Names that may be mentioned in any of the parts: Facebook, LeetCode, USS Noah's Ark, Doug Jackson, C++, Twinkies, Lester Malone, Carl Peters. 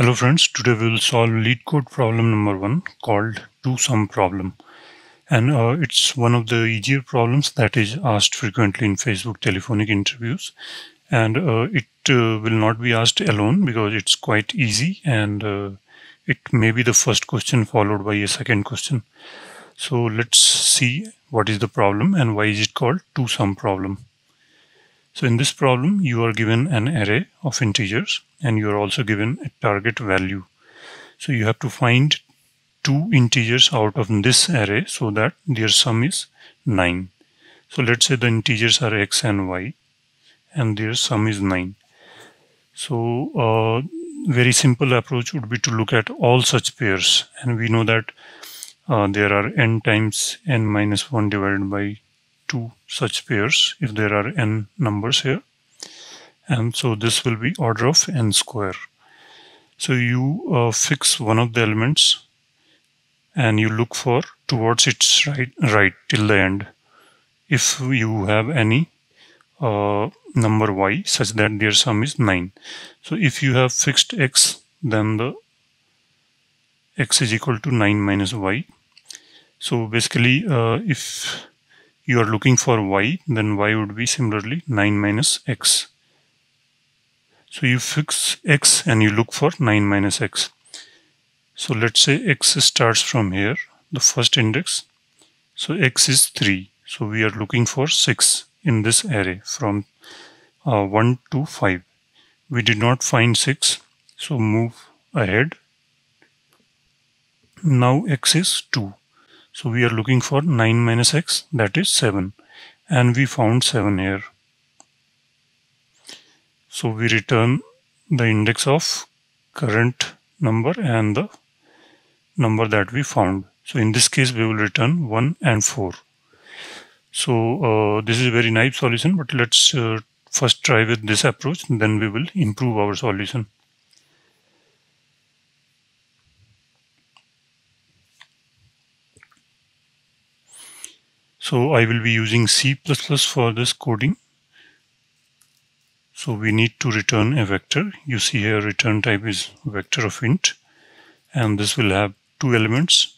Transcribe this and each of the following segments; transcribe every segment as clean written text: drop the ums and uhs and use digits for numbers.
Hello friends, today we will solve LeetCode problem number 1 called two-sum problem, and it's one of the easier problems that is asked frequently in Facebook telephonic interviews, and it will not be asked alone because it's quite easy, and it may be the first question followed by a second question. So let's see what is the problem and why is it called two-sum problem. So in this problem, you are given an array of integers and you are also given a target value. So you have to find two integers out of this array so that their sum is 9. So let's say the integers are x and y and their sum is 9. So very simple approach would be to look at all such pairs, and we know that there are n times n minus 1 divided by two such pairs if there are n numbers here, and so this will be order of n square. So you fix one of the elements and you look for towards its right till the end if you have any number y such that their sum is 9. So if you have fixed x, then the x is equal to 9 minus y. So basically if you are looking for y, then y would be similarly 9 minus x. So you fix x and you look for 9 minus x. So let's say x starts from here, the first index. So x is 3. So we are looking for 6 in this array from 1 to 5. We did not find 6, so move ahead. Now x is 2. So we are looking for 9 minus x, that is 7, and we found 7 here. So we return the index of current number and the number that we found. So in this case we will return 1 and 4. So this is a very naive solution, but let's first try with this approach and then we will improve our solution. So I will be using C++ for this coding. So we need to return a vector. You see here return type is vector of int, and this will have two elements,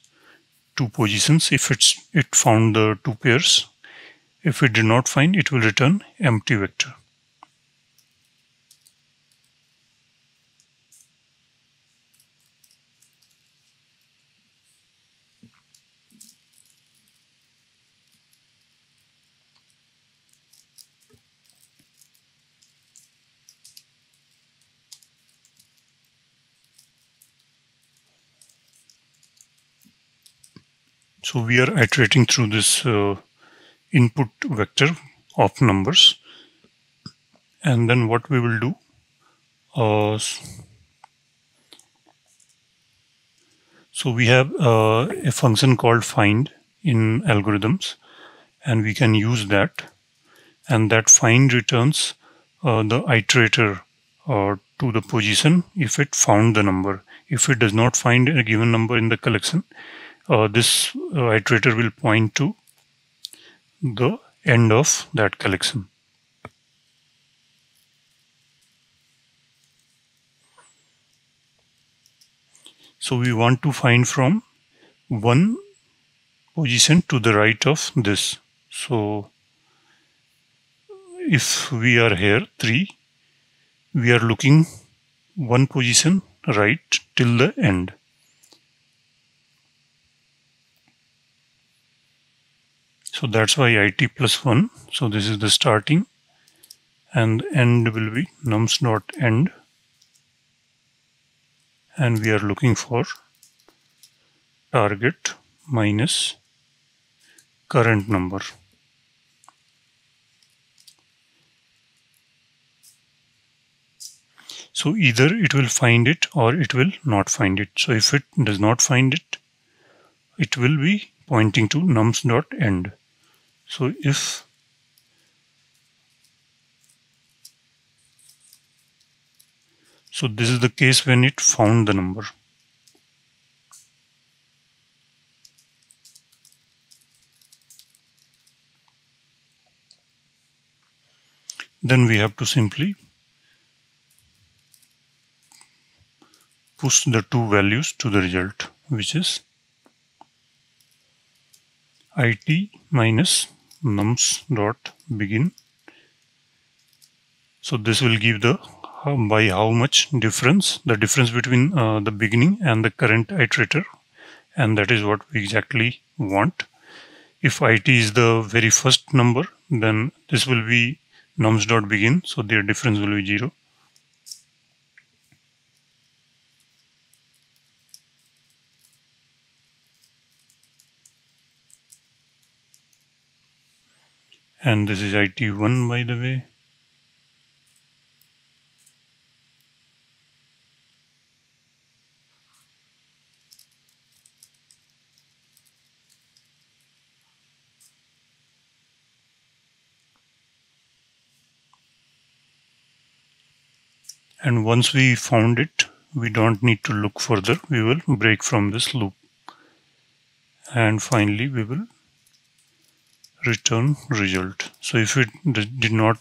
two positions. If it found the two pairs, if it did not find, it will return empty vector. So we are iterating through this input vector of numbers, and then what we will do, so we have a function called find in algorithms, and we can use that, and that find returns the iterator to the position if it found the number. If it does not find a given number in the collection, this iterator will point to the end of that collection. So we want to find from one position to the right of this. So if we are here 3, we are looking one position right till the end. So that's why it plus 1. So this is the starting, and end will be nums.end, and we are looking for target minus current number. So either it will find it or it will not find it. So if it does not find it, it will be pointing to nums.end. So if so this is the case when it found the number. Then we have to simply push the two values to the result, which is it minus nums dot begin. So this will give the by how much difference, the difference between the beginning and the current iterator, and that is what we exactly want. If it is the very first number, then this will be nums dot begin, so their difference will be 0. And this is it1, by the way. And once we found it, we don't need to look further. We will break from this loop. And finally, we will return result. So if it did not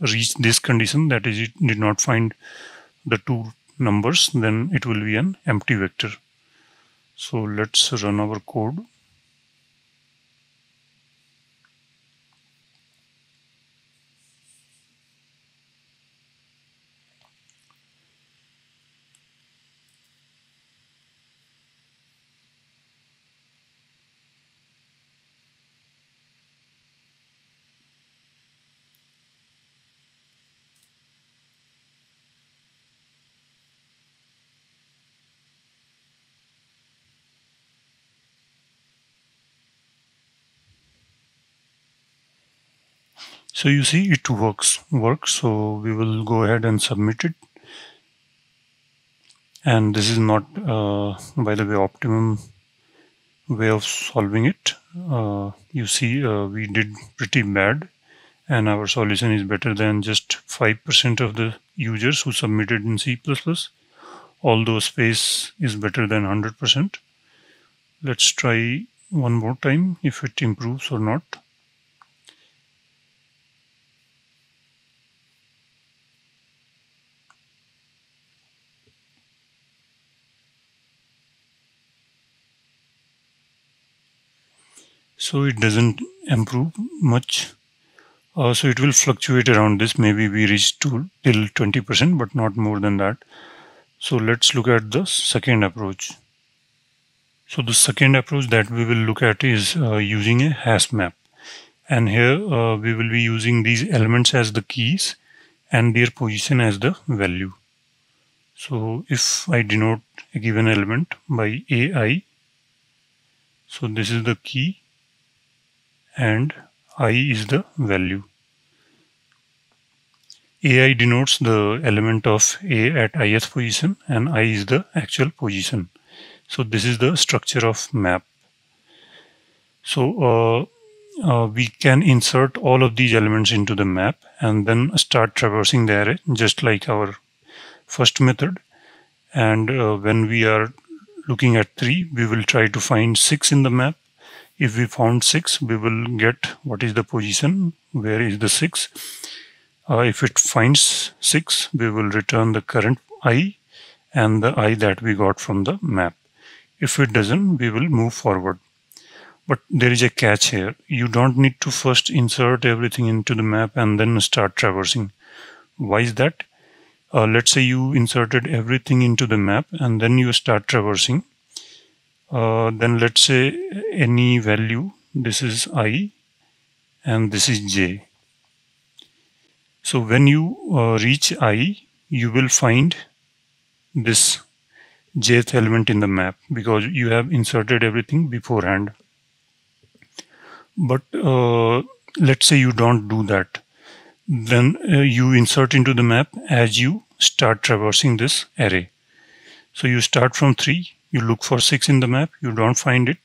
reach this condition, that is, it did not find the two numbers, then it will be an empty vector. So let's run our code. So you see it works, so we will go ahead and submit it. And this is not, by the way, optimum way of solving it. You see we did pretty bad, and our solution is better than just 5% of the users who submitted in C++, although space is better than 100%. Let's try one more time if it improves or not. So it doesn't improve much. So it will fluctuate around this. Maybe we reach till 20%, but not more than that. So let's look at the second approach. So the second approach that we will look at is using a hash map. And here we will be using these elements as the keys and their position as the value. So if I denote a given element by AI, so this is the key, and I is the value. AI denotes the element of A at ith position, and I is the actual position. So this is the structure of map. So we can insert all of these elements into the map and then start traversing the array, just like our first method. And when we are looking at 3, we will try to find 6 in the map. If we found 6, we will get what is the position, where is the 6. If it finds 6, we will return the current I and the I that we got from the map. If it doesn't, we will move forward. But there is a catch here. You don't need to first insert everything into the map and then start traversing. Why is that? Let's say you inserted everything into the map and then you start traversing. Then let's say any value, this is I and this is j. So when you reach I, you will find this jth element in the map because you have inserted everything beforehand. But let's say you don't do that. Then you insert into the map as you start traversing this array. So you start from 3. You look for 6 in the map, you don't find it.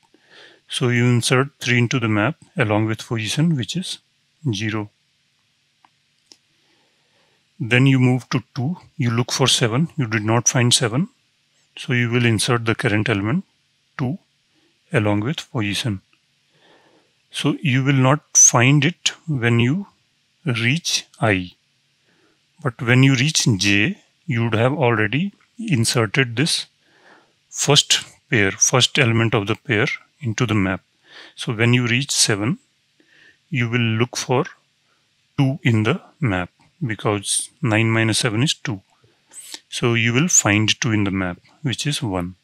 So you insert 3 into the map along with position, which is 0. Then you move to 2, you look for 7, you did not find 7. So you will insert the current element 2 along with position. So you will not find it when you reach I. But when you reach j, you would have already inserted this first pair, first element of the pair into the map. So when you reach 7, you will look for 2 in the map, because 9 minus 7 is 2. So you will find 2 in the map, which is 1.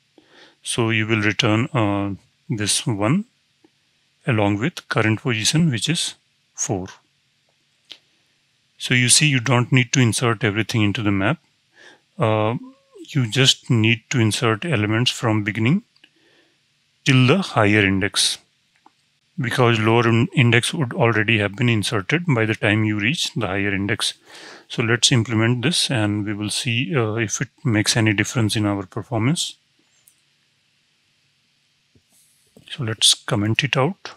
So you will return this 1 along with current position, which is 4. So you see, you don't need to insert everything into the map. You just need to insert elements from beginning till the higher index, because lower index would already have been inserted by the time you reach the higher index. So let's implement this and we will see if it makes any difference in our performance. So let's comment it out.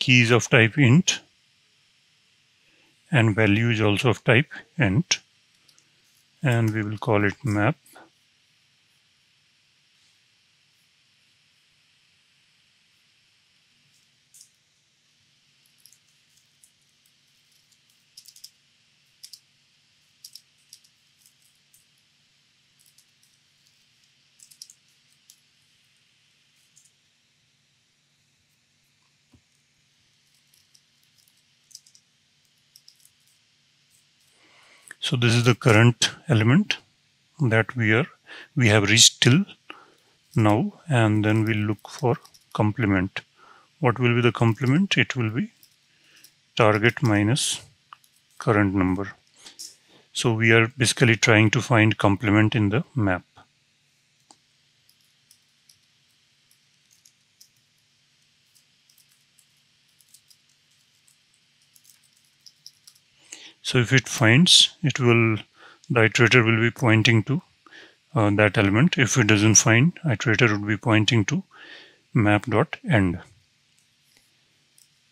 Key is of type int and value is also of type int, and we will call it map. So this is the current element that we have reached till now, and then we'll look for complement. What will be the complement? It will be target minus current number. So we are basically trying to find complement in the map. So if it finds, it will, the iterator will be pointing to that element. If it doesn't find, iterator would be pointing to map.end.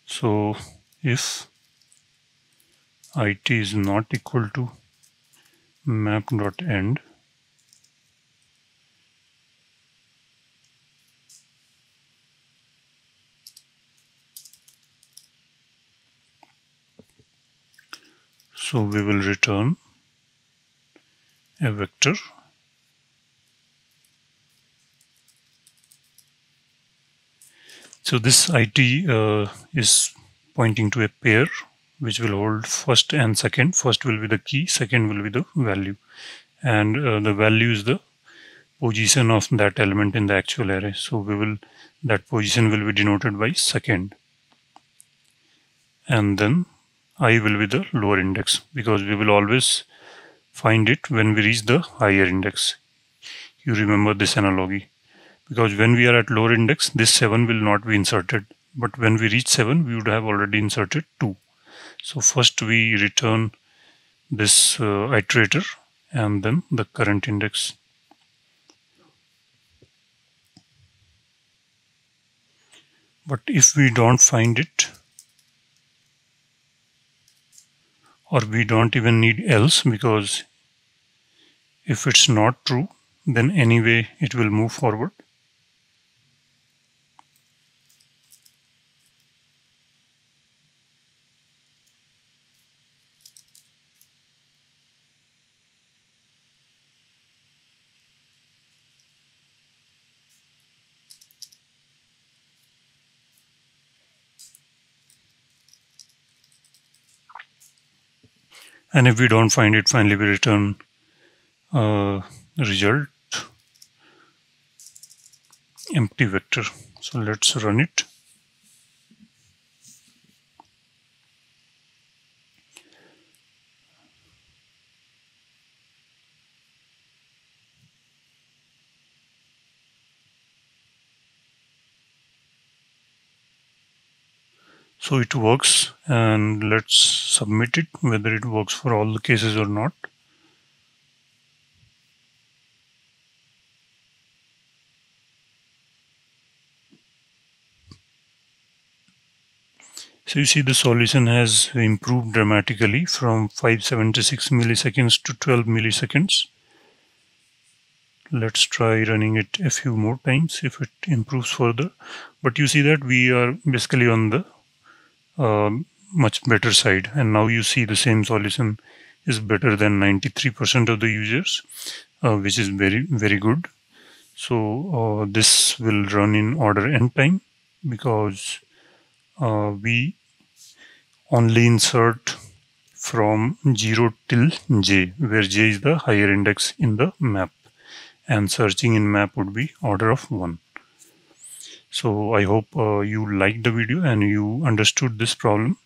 So if it is not equal to map.end, so we will return a vector . So this it is pointing to a pair which will hold first and second. First will be the key, second will be the value, and the value is the position of that element in the actual array, so we will, that position will be denoted by second, and then I will be the lower index, because we will always find it when we reach the higher index. You remember this analogy, because when we are at lower index, this 7 will not be inserted, but when we reach 7, we would have already inserted 2. So first we return this iterator and then the current index. But if we don't find it, or we don't even need else, because if it's not true, then anyway it will move forward. And if we don't find it, finally we return result empty vector. So let's run it. So it works, and let's submit it whether it works for all the cases or not. So you see the solution has improved dramatically from 576 milliseconds to 12 milliseconds. Let's try running it a few more times if it improves further. But you see that we are basically on the much better side, and now you see the same solution is better than 93% of the users, which is very, very good. So this will run in order n time, because we only insert from 0 till j, where j is the higher index in the map, and searching in map would be order of 1. So I hope you liked the video and you understood this problem.